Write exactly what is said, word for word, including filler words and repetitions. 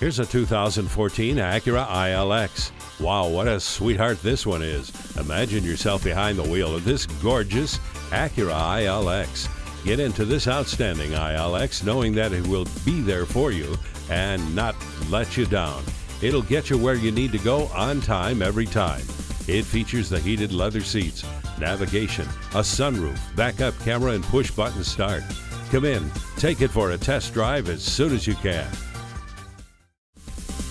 Here's a two thousand fourteen Acura I L X. Wow, what a sweetheart this one is. Imagine yourself behind the wheel of this gorgeous Acura I L X. Get into this outstanding I L X knowing that it will be there for you and not let you down. It'll get you where you need to go on time every time. It features the heated leather seats, navigation, a sunroof, backup camera, and push-button start. Come in, take it for a test drive as soon as you can.